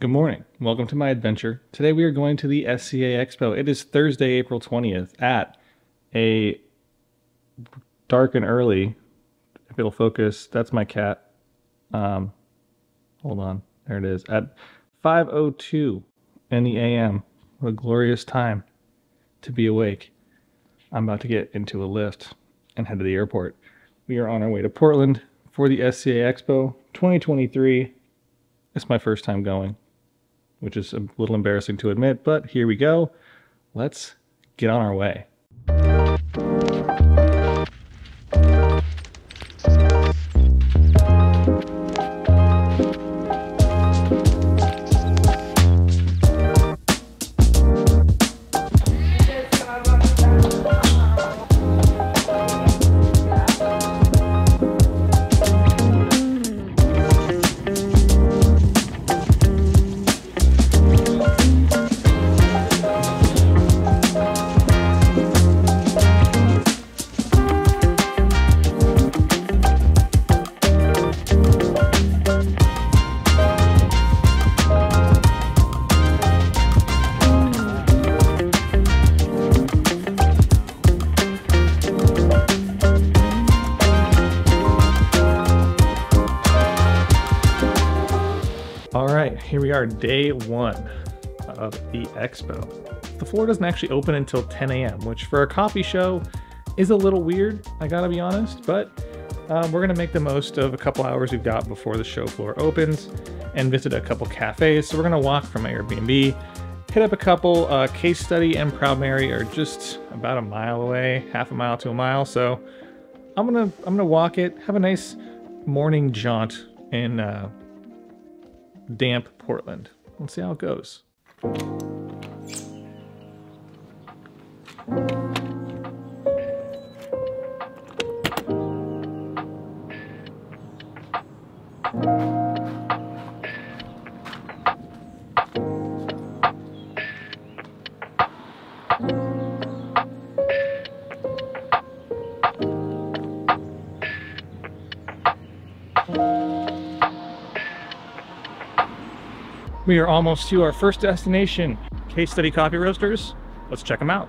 Good morning. Welcome to my adventure. Today we are going to the SCA Expo. It is Thursday, April 20th at a dark and early. If it'll focus, that's my cat. Hold on. There it is. At 5:02 in the AM. What a glorious time to be awake. I'm about to get into a lift and head to the airport. We are on our way to Portland for the SCA Expo 2023. It's my first time going, which is a little embarrassing to admit, but here we go. Let's get on our way. Here we are, day one of the expo. The floor doesn't actually open until 10 a.m., which for a coffee show is a little weird, I gotta be honest, but we're gonna make the most of a couple hours we've got before the show floor opens and visit a couple cafes. So we're gonna walk from Airbnb, hit up a couple. Case Study and Proud Mary are just about a mile away, half a mile to a mile. So I'm gonna walk it, have a nice morning jaunt in damp Portland. Let's see how it goes. We are almost to our first destination, Case Study Coffee Roasters. Let's check them out.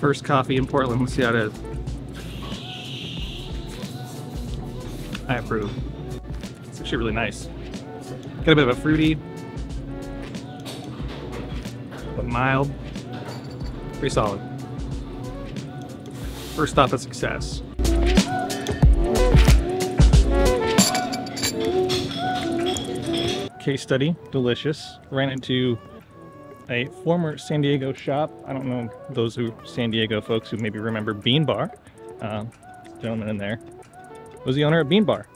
First coffee in Portland. Let's see how it is. I approve. It's actually really nice. Got a bit of a fruity, but mild. Pretty solid. First stop of success. Case Study, delicious. Ran into a former San Diego shop. I don't know those who San Diego folks who maybe remember Bean Bar. Gentleman in there was the owner of Bean Bar.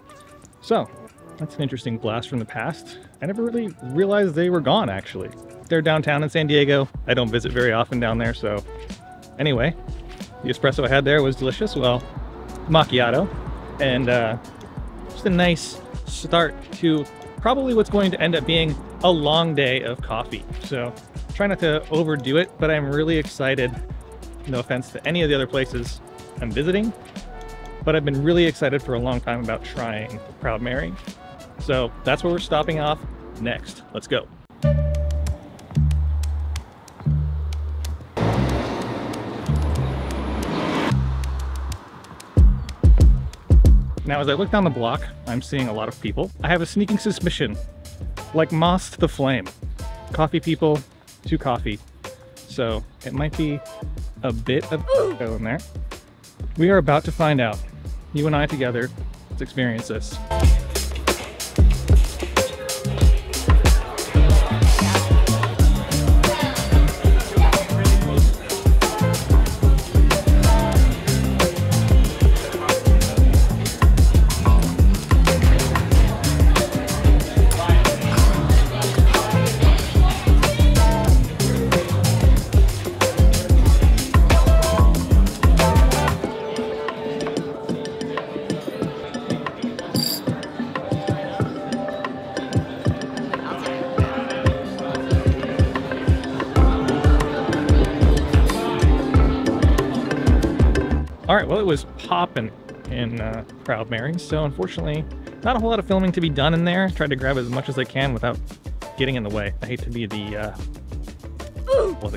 So that's an interesting blast from the past. I never really realized they were gone, actually. They're downtown in San Diego. I don't visit very often down there, so anyway, the espresso I had there was delicious. Well, macchiato, and just a nice start to probably what's going to end up being a long day of coffee. So try not to overdo it, but I'm really excited. No offense to any of the other places I'm visiting, but I've been really excited for a long time about trying Proud Mary. So that's where we're stopping off next. Let's go. Now, as I look down the block, I'm seeing a lot of people. I have a sneaking suspicion, like moths to the flame, coffee people to coffee. So it might be a bit of go in there. We are about to find out. You and I together, let's experience this. All right, well, it was popping in Proud Mary, so unfortunately, not a whole lot of filming to be done in there. I tried to grab as much as I can without getting in the way. I hate to be the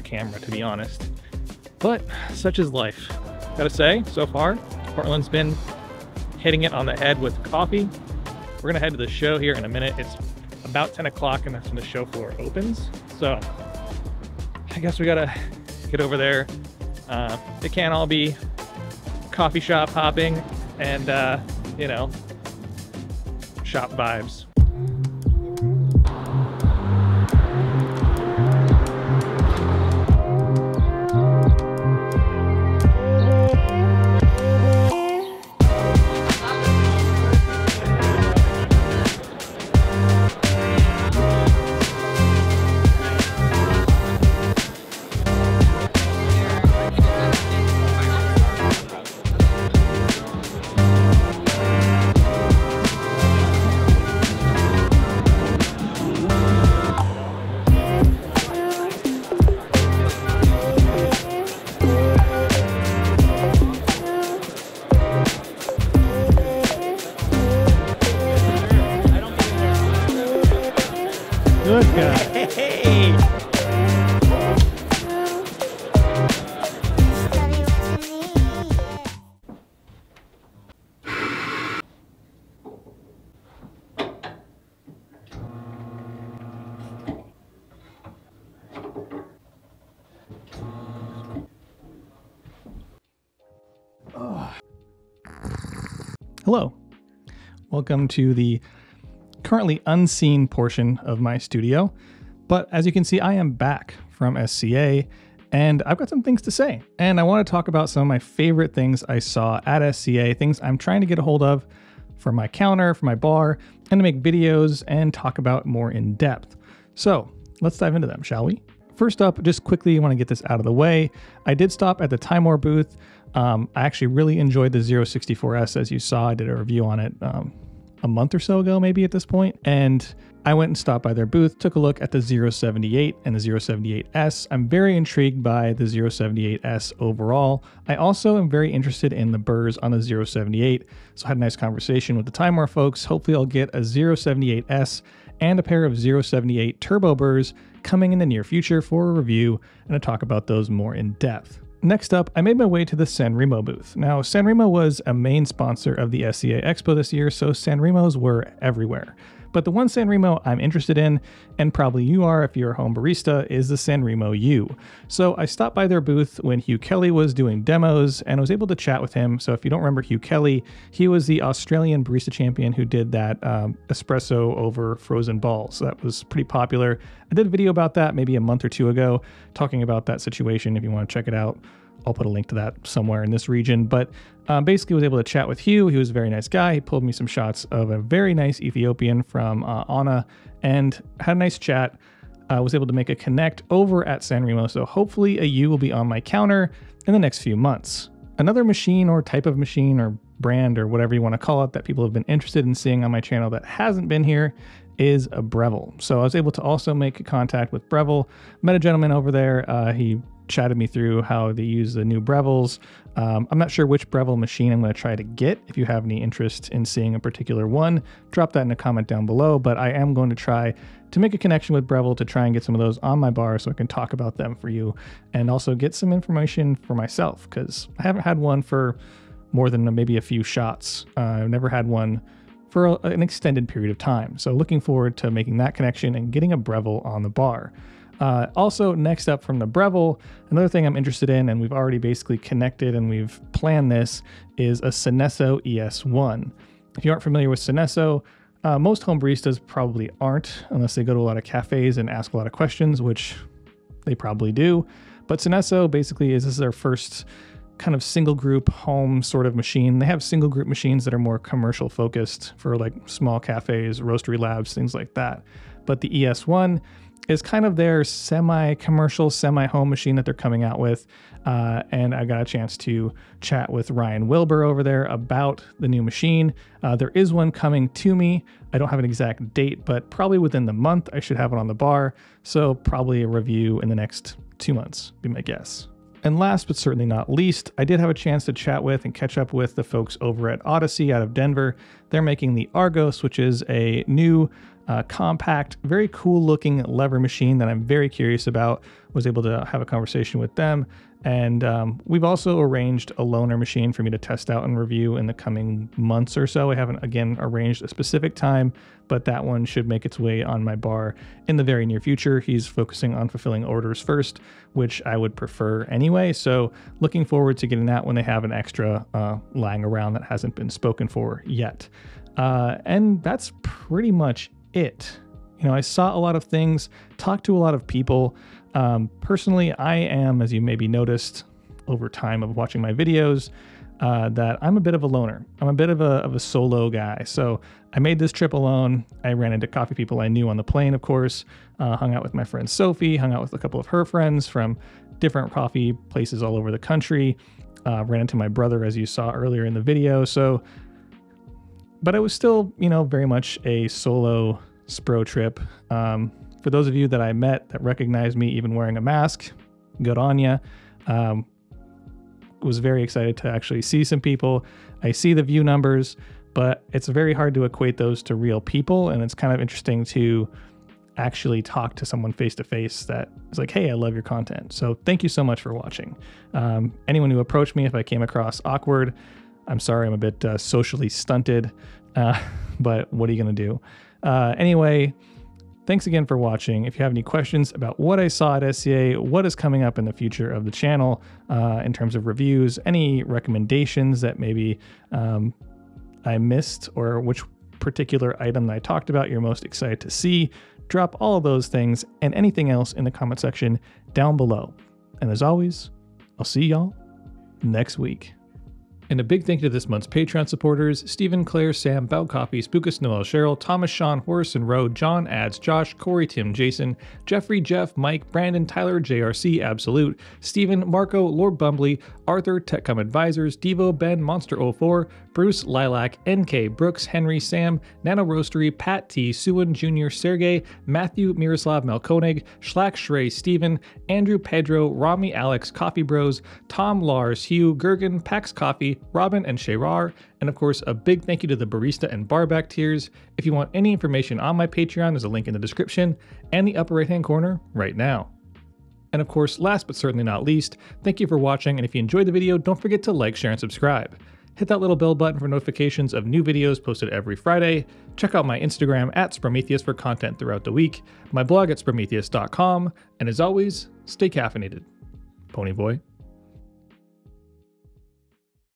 camera, to be honest. But such is life. Gotta say, so far, Portland's been hitting it on the head with coffee. We're gonna head to the show here in a minute. It's about 10 o'clock and that's when the show floor opens. So I guess we gotta get over there. It can't all be coffee shop hopping and, you know, shop vibes. Hello, welcome to the currently unseen portion of my studio, but as you can see, I am back from SCA and I've got some things to say, and I want to talk about some of my favorite things I saw at SCA, things I'm trying to get a hold of for my counter, for my bar, and to make videos and talk about more in depth. So let's dive into them, shall we? First up, just quickly, I want to get this out of the way. I did stop at the Timor booth. I actually really enjoyed the 064S, as you saw. I did a review on it a month or so ago, maybe at this point. And I went and stopped by their booth, took a look at the 078 and the 078S. I'm very intrigued by the 078S overall. I also am very interested in the burrs on the 078. So I had a nice conversation with the Timor folks. Hopefully I'll get a 078S and a pair of 078 turbo burrs coming in the near future for a review and to talk about those more in depth. Next up, I made my way to the Sanremo booth. Now, Sanremo was a main sponsor of the SCA Expo this year, so Sanremos were everywhere. But the one Sanremo I'm interested in, and probably you are if you're a home barista, is the Sanremo U. So I stopped by their booth when Hugh Kelly was doing demos and was able to chat with him. So if you don't remember Hugh Kelly, he was the Australian barista champion who did that espresso over frozen balls. So that was pretty popular. I did a video about that maybe a month or two ago, talking about that situation if you want to check it out. I'll put a link to that somewhere in this region, but basically was able to chat with Hugh. He was a very nice guy. He pulled me some shots of a very nice Ethiopian from Anna and had a nice chat. I was able to make a connect over at Sanremo, so hopefully a U will be on my counter in the next few months. Another machine or type of machine or brand or whatever you want to call it that people have been interested in seeing on my channel that hasn't been here is a Breville. So I was able to also make contact with Breville. Met a gentleman over there. He chatted me through how they use the new Brevilles. I'm not sure which Breville machine I'm going to try to get. If you have any interest in seeing a particular one, drop that in a comment down below, but I am going to try to make a connection with Breville to try and get some of those on my bar so I can talk about them for you and also get some information for myself because I haven't had one for more than maybe a few shots. I've never had one for an extended period of time. So looking forward to making that connection and getting a Breville on the bar. Also, next up from the Breville, another thing I'm interested in, and we've already basically connected and we've planned this, is a Sinesso ES1. If you aren't familiar with Sinesso, most home baristas probably aren't, unless they go to a lot of cafes and ask a lot of questions, which they probably do. But Sinesso basically is their first kind of single group home sort of machine. They have single group machines that are more commercial focused for like small cafes, roastery labs, things like that. But the ES1 is kind of their semi-commercial, semi-home machine that they're coming out with. And I got a chance to chat with Ryan Wilbur over there about the new machine. There is one coming to me. I don't have an exact date, but probably within the month I should have it on the bar. So probably a review in the next 2 months, be my guess. And last but certainly not least, I did have a chance to chat with and catch up with the folks over at Odessey out of Denver. They're making the Argos, which is a new compact, very cool looking lever machine that I'm very curious about. Was able to have a conversation with them. And we've also arranged a loaner machine for me to test out and review in the coming months or so. I haven't, again, arranged a specific time, but that one should make its way on my bar in the very near future. He's focusing on fulfilling orders first, which I would prefer anyway. So looking forward to getting that when they have an extra lying around that hasn't been spoken for yet. And that's pretty much it. You know, I saw a lot of things, talked to a lot of people. Personally, I am, as you maybe noticed over time of watching my videos, that I'm a bit of a loner. I'm a bit of a solo guy. So I made this trip alone. I ran into coffee people I knew on the plane, of course, hung out with my friend Sophie, hung out with a couple of her friends from different coffee places all over the country, ran into my brother, as you saw earlier in the video. So, but I was still, you know, very much a solo Spro trip. For those of you that I met that recognized me even wearing a mask, good on ya. Was very excited to actually see some people. I see the view numbers, but it's very hard to equate those to real people. And it's kind of interesting to actually talk to someone face-to-face that is like, hey, I love your content. So thank you so much for watching. Anyone who approached me, if I came across awkward, I'm sorry, I'm a bit socially stunted, but what are you gonna do? Anyway, thanks again for watching. If you have any questions about what I saw at SCA, what is coming up in the future of the channel in terms of reviews, any recommendations that maybe I missed, or which particular item that I talked about you're most excited to see, drop all of those things and anything else in the comment section down below. And as always, I'll see y'all next week. And a big thank you to this month's Patreon supporters: Stephen, Claire, Sam, Bow Coffee, Spookus, Noel, Cheryl, Thomas, Sean, Horace and Roe, John, Ads, Josh, Corey, Tim, Jason, Jeffrey, Jeff, Mike, Brandon, Tyler, JRC, Absolute, Stephen, Marco, Lord Bumbly, Arthur, TechCom Advisors, Devo, Ben, Monster04, Bruce, Lilac, NK, Brooks, Henry, Sam, Nano Roastery, Pat T, Suwin Jr., Sergey, Matthew, Miroslav Melkonig, Schlack, Shrey, Stephen, Andrew, Pedro, Rami, Alex, Coffee Bros, Tom, Lars, Hugh, Gergen, Pax Coffee, Robin and Shirar, and of course a big thank you to the barista and barback tiers. If you want any information on my Patreon, there's a link in the description and the upper right hand corner right now. And of course, last but certainly not least, thank you for watching, and if you enjoyed the video, don't forget to like, share and subscribe. Hit that little bell button for notifications of new videos posted every Friday. Check out my Instagram at Sprometheus for content throughout the week, my blog at Sprometheus.com, and as always, stay caffeinated, pony boy.